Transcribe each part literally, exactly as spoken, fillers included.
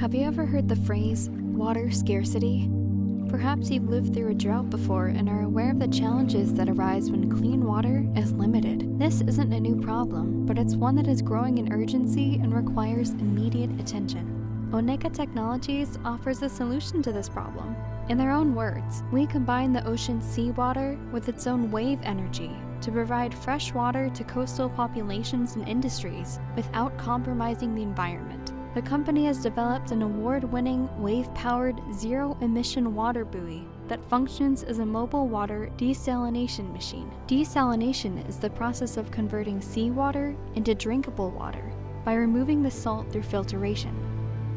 Have you ever heard the phrase, water scarcity? Perhaps you've lived through a drought before and are aware of the challenges that arise when clean water is limited. This isn't a new problem, but it's one that is growing in urgency and requires immediate attention. Oneka Technologies offers a solution to this problem. In their own words, we combine the ocean's seawater with its own wave energy to provide fresh water to coastal populations and industries without compromising the environment. The company has developed an award-winning, wave-powered, zero-emission water buoy that functions as a mobile water desalination machine. Desalination is the process of converting seawater into drinkable water by removing the salt through filtration.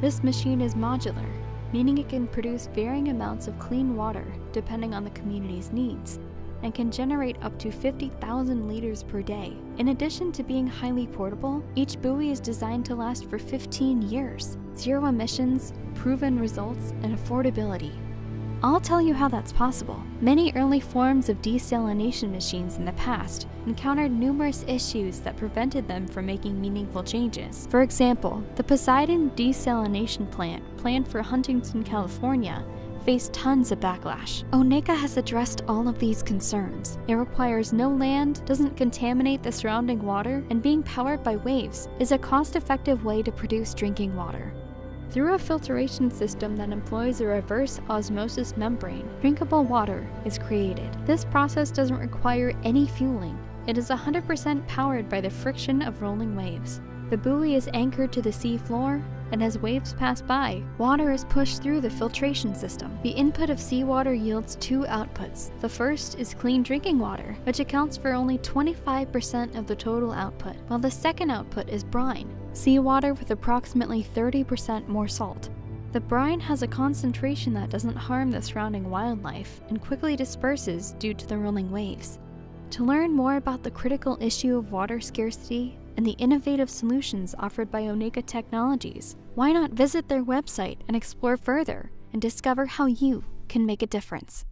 This machine is modular, meaning it can produce varying amounts of clean water depending on the community's needs, and can generate up to fifty thousand liters per day. In addition to being highly portable, each buoy is designed to last for fifteen years. Zero emissions, proven results, and affordability. I'll tell you how that's possible. Many early forms of desalination machines in the past encountered numerous issues that prevented them from making meaningful changes. For example, the Poseidon desalination plant planned for Huntington, California, faced tons of backlash. Oneka has addressed all of these concerns. It requires no land, doesn't contaminate the surrounding water, and being powered by waves is a cost-effective way to produce drinking water. Through a filtration system that employs a reverse osmosis membrane, drinkable water is created. This process doesn't require any fueling. It is one hundred percent powered by the friction of rolling waves. The buoy is anchored to the sea floor, and as waves pass by, water is pushed through the filtration system. The input of seawater yields two outputs. The first is clean drinking water, which accounts for only twenty-five percent of the total output, while the second output is brine, seawater with approximately thirty percent more salt. The brine has a concentration that doesn't harm the surrounding wildlife and quickly disperses due to the rolling waves. To learn more about the critical issue of water scarcity and the innovative solutions offered by Oneka Technologies, why not visit their website and explore further and discover how you can make a difference?